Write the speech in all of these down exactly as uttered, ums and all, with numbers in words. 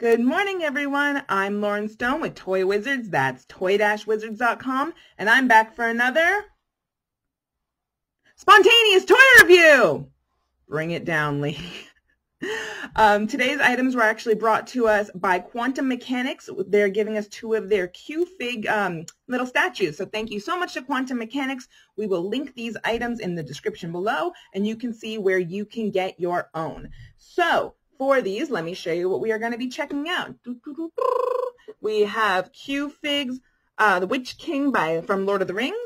Good morning, everyone. I'm Loryn Stone with Toy Wizards. That's toy wizards dot com, and I'm back for another spontaneous toy review. Bring it down, Lee. Um, today's items were actually brought to us by Quantum Mechanix. They're giving us two of their QFig um, little statues. So thank you so much to Quantum Mechanix. We will link these items in the description below, and you can see where you can get your own. So for these, let me show you what we are going to be checking out. We have QFig's uh, The Witch King by from Lord of the Rings,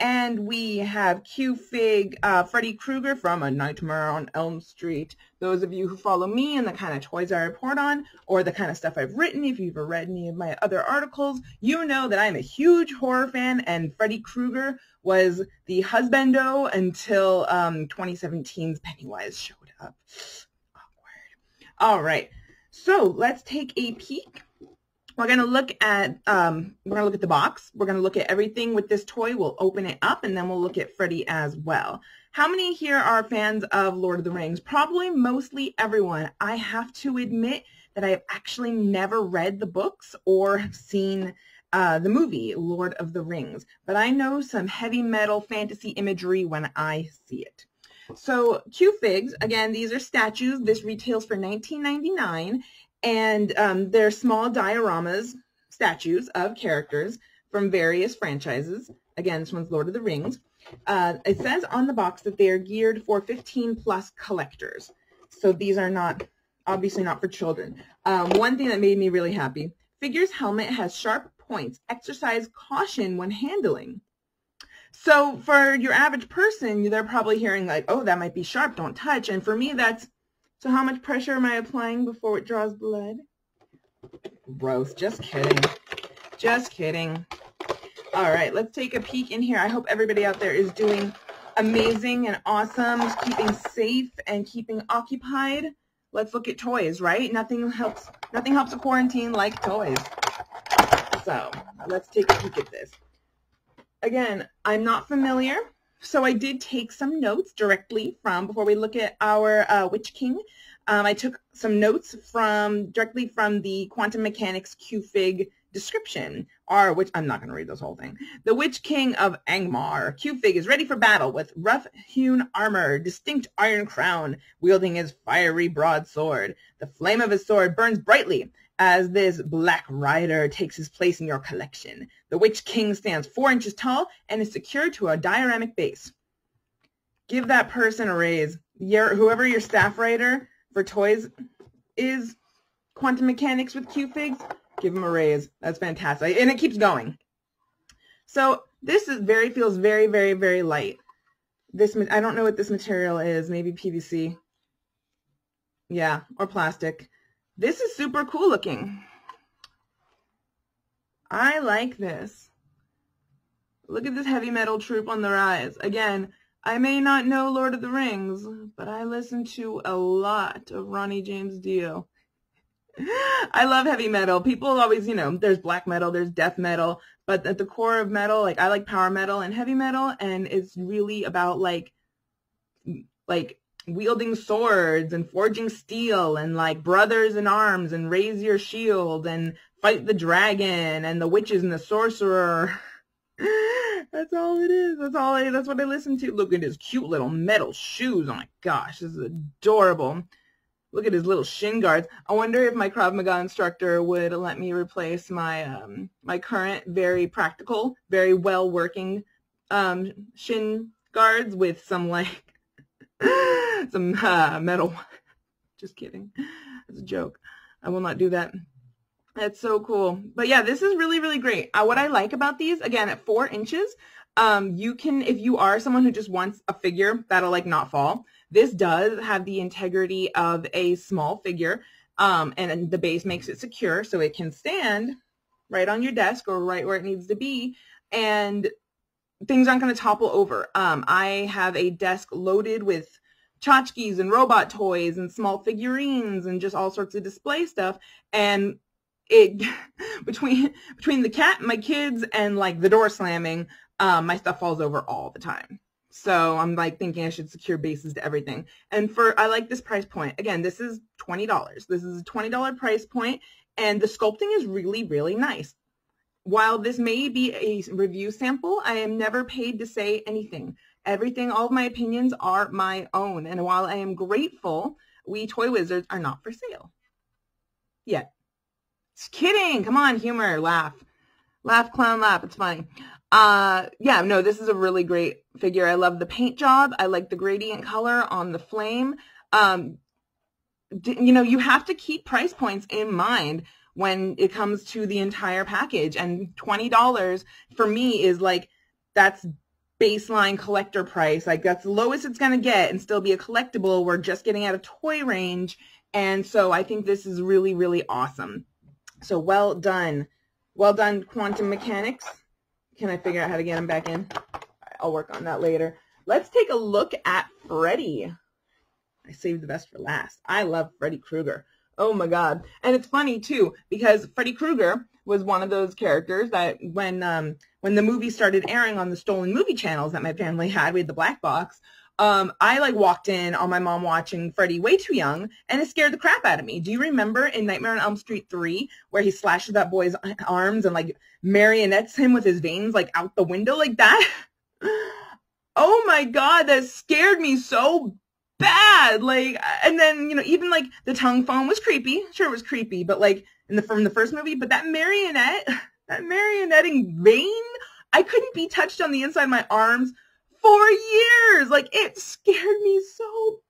and we have QFig uh, Freddy Krueger from A Nightmare on Elm Street. Those of you who follow me and the kind of toys I report on, or the kind of stuff I've written, if you've ever read any of my other articles, you know that I'm a huge horror fan, and Freddy Krueger was the husbando until um, twenty seventeen's Pennywise showed up. All right, so let's take a peek. We're gonna look at um, we're gonna look at the box. We're gonna look at everything with this toy. We'll open it up, and then we'll look at Freddy as well. How many here are fans of Lord of the Rings? Probably mostly everyone. I have to admit that I've actually never read the books or have seen uh, the movie Lord of the Rings, but I know some heavy metal fantasy imagery when I see it. So QFigs, again, these are statues. This retails for nineteen ninety-nine, and um, they're small dioramas, statues of characters from various franchises. Again, this one's Lord of the Rings. Uh, it says on the box that they are geared for fifteen plus collectors. So these are not, obviously not for children. Um, one thing that made me really happy, figure's helmet has sharp points. Exercise caution when handling. So for your average person, they're probably hearing like, oh, that might be sharp, don't touch. And for me, that's, so how much pressure am I applying before it draws blood? Gross, just kidding, just kidding. All right, let's take a peek in here. I hope everybody out there is doing amazing and awesome, keeping safe and keeping occupied. Let's look at toys, right? Nothing helps, nothing helps a quarantine like toys. So let's take a peek at this. Again, I'm not familiar, so I did take some notes directly from, before we look at our uh, Witch King, um, I took some notes from directly from the Quantum Mechanix QFig description, or which I'm not going to read this whole thing. The Witch King of Angmar, QFig, is ready for battle with rough-hewn armor, distinct iron crown, wielding his fiery broadsword. The flame of his sword burns brightly as this black rider takes his place in your collection. The Witch King stands four inches tall and is secured to a dioramic base. Give that person a raise. Your, whoever your staff writer for toys is, Quantum Mechanix with QFigs, give them a raise. That's fantastic. And it keeps going. So this is very, feels very, very, very light. This, I don't know what this material is. Maybe P V C. Yeah, or plastic. This is super cool looking. I like this. Look at this heavy metal troupe on the rise. Again, I may not know Lord of the Rings, but I listen to a lot of Ronnie James Dio. I love heavy metal. People always, you know, there's black metal, there's death metal, but at the core of metal, like I like power metal and heavy metal, and it's really about like, like, wielding swords and forging steel and like brothers in arms and raise your shield and fight the dragon and the witches and the sorcerer. That's all it is. That's all I, that's what I listen to. Look at his cute little metal shoes. Oh my gosh, this is adorable. Look at his little shin guards. I wonder if my Krav Maga instructor would let me replace my um my current very practical, very well working um shin guards with some like some uh, metal. Just kidding. It's a joke. I will not do that. That's so cool. But yeah, this is really, really great. Uh, what I like about these, again, at four inches, um, you can, if you are someone who just wants a figure that'll like not fall, this does have the integrity of a small figure, um, and the base makes it secure so it can stand right on your desk or right where it needs to be, and things aren't going to topple over. Um, I have a desk loaded with tchotchkes and robot toys and small figurines and just all sorts of display stuff. And it between between the cat, my kids, and like the door slamming, um, my stuff falls over all the time. So I'm like thinking I should secure bases to everything. And for, I like this price point. Again, this is twenty dollars. This is a twenty dollar price point, and the sculpting is really, really nice. While this may be a review sample, I am never paid to say anything. Everything, all of my opinions are my own. And while I am grateful, we Toy Wizards are not for sale. Yet. Just kidding. Come on, humor, laugh. Laugh, clown, laugh. It's funny. Uh, yeah, no, this is a really great figure. I love the paint job. I like the gradient color on the flame. Um, you know, you have to keep price points in mind when it comes to the entire package. And twenty dollars for me is like, that's baseline collector price. Like, that's the lowest it's going to get and still be a collectible. We're just getting out of toy range. And so I think this is really, really awesome. So well done. Well done, Quantum Mechanix. Can I figure out how to get him back in? I'll work on that later. Let's take a look at Freddy. I saved the best for last. I love Freddy Krueger. Oh my God. And it's funny too, because Freddy Krueger was one of those characters that when um, when the movie started airing on the stolen movie channels that my family had, we had the black box, um, I like walked in on my mom watching Freddy way too young, and it scared the crap out of me. Do you remember in Nightmare on Elm Street three where he slashes that boy's arms and like marionettes him with his veins like out the window like that? Oh my God, that scared me so bad. bad like and then you know even like the tongue phone was creepy. Sure, it was creepy, but like in the from the first movie, but that marionette that marionetting vein, I couldn't be touched on the inside of my arms for years. Like, it scared me so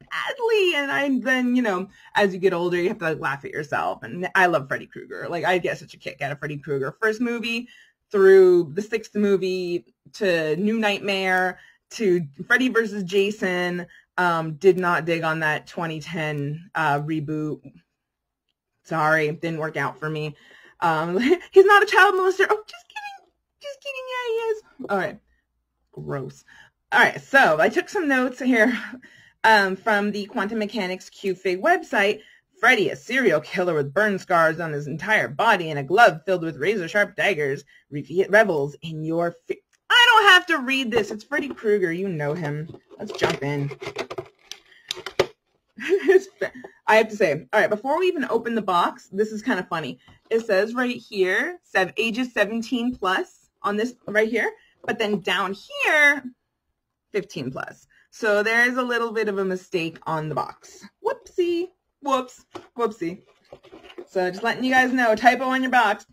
badly. And I then, you know, as you get older, you have to like laugh at yourself. And I love Freddy Krueger. Like, I get such a kick out of Freddy Krueger. First movie through the sixth movie to New Nightmare to Freddy versus Jason. Um, did not dig on that twenty ten uh, reboot. Sorry, didn't work out for me. Um, he's not a child molester. Oh, just kidding. Just kidding. Yeah, he is. All right. Gross. All right. So I took some notes here um, from the Quantum Mechanix QFig website. Freddy, a serial killer with burn scars on his entire body and a glove filled with razor-sharp daggers, revels in your face. I don't have to read this. It's Freddy Krueger. You know him. Let's jump in. I have to say, all right, before we even open the box, this is kind of funny. It says right here, ages seventeen plus on this right here, but then down here, fifteen plus. So there is a little bit of a mistake on the box. Whoopsie. Whoops. Whoopsie. So just letting you guys know, typo on your box.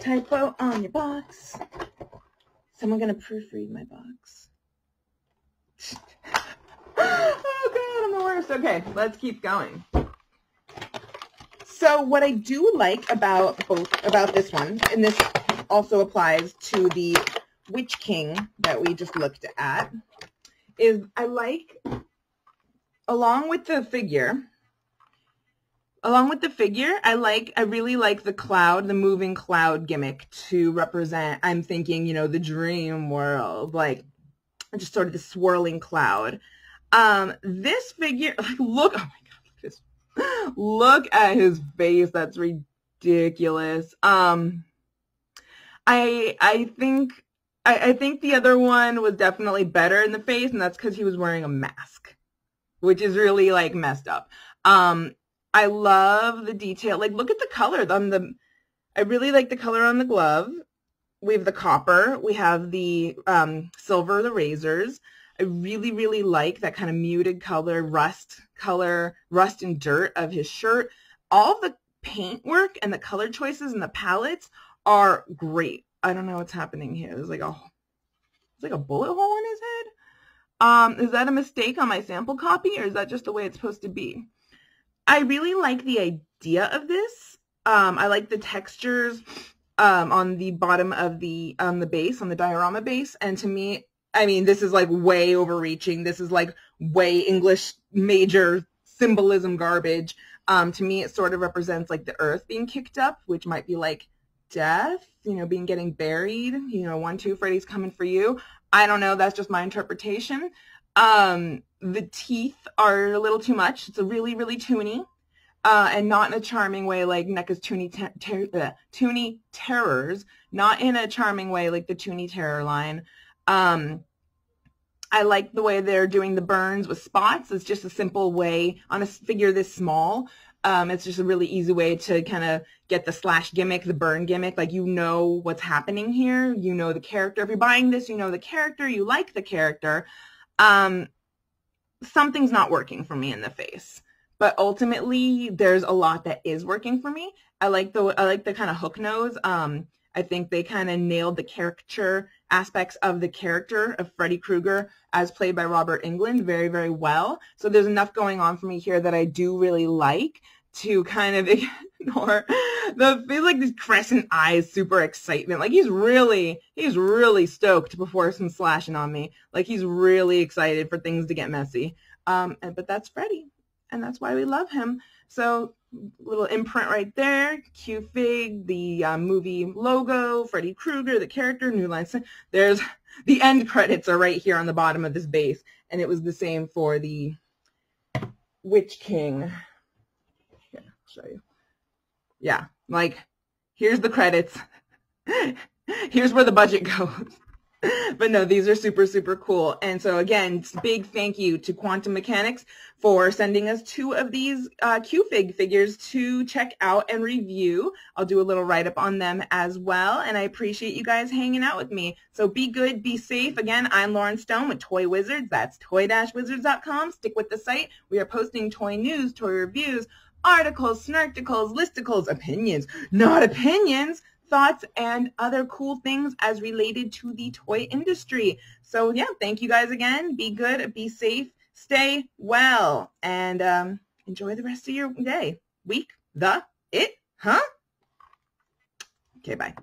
Typo on your box. Someone gonna proofread my box. Oh God, I'm the worst. Okay, let's keep going. So what I do like about both about this one, and this also applies to the Witch King that we just looked at, is I like, along with the figure, along with the figure, I like, I really like the cloud, the moving cloud gimmick to represent, I'm thinking, you know, the dream world, like just sort of the swirling cloud. Um, this figure, like, look, oh my God, just look at his face. That's ridiculous. Um, I, I think, I, I think the other one was definitely better in the face, and that's because he was wearing a mask, which is really like messed up. Um, I love the detail. Like, look at the color on the, I really like the color on the glove. We have the copper. We have the um, silver, the razors. I really, really like that kind of muted color, rust color, rust and dirt of his shirt. All the paint work and the color choices and the palettes are great. I don't know what's happening here. There's like a, it's like a bullet hole in his head. Um, is that a mistake on my sample copy, or is that just the way it's supposed to be? I really like the idea of this. Um, I like the textures um, on the bottom of the, on the base, on the diorama base. And to me, I mean, this is like way overreaching. This is like way English major symbolism garbage. Um, to me, it sort of represents like the earth being kicked up, which might be like death, you know, being getting buried, you know, one, two, Freddy's coming for you. I don't know. That's just my interpretation. Um, the teeth are a little too much. It's a really, really toony, uh, and not in a charming way like NECA's Toony ter ter uh, Toony Terrors, not in a charming way like the Toony Terror line. Um, I like the way they're doing the burns with spots. It's just a simple way on a figure this small. Um, it's just a really easy way to kind of get the slash gimmick, the burn gimmick. Like, you know what's happening here. You know the character. If you're buying this, you know the character. You like the character. Um, something's not working for me in the face. But ultimately, there's a lot that is working for me. I like the I like the kind of hook nose. Um, I think they kind of nailed the caricature aspects of the character of Freddy Krueger as played by Robert Englund very, very well. So there's enough going on for me here that I do really like to kind of ignore the feel like these crescent eyes, super excitement. Like he's really, he's really stoked before some slashing on me. Like he's really excited for things to get messy. Um, and, but that's Freddy, and that's why we love him. So little imprint right there, QFig, the uh, movie logo, Freddy Krueger, the character, New Line. There's the end credits are right here on the bottom of this base, and it was the same for the Witch King. Show you. Yeah, like here's the credits. Here's where the budget goes. But no, these are super, super cool. And so again, big thank you to Quantum Mechanix for sending us two of these uh, QFig figures to check out and review. I'll do a little write-up on them as well. And I appreciate you guys hanging out with me. So be good, be safe. Again, I'm Loryn Stone with Toy Wizards. That's toy wizards dot com. Stick with the site. We are posting toy news, toy reviews, articles, snarkticles, listicles, opinions, not opinions, thoughts, and other cool things as related to the toy industry. So yeah, thank you guys again. Be good, be safe, stay well, and um, enjoy the rest of your day, week, the, it, huh? Okay, bye.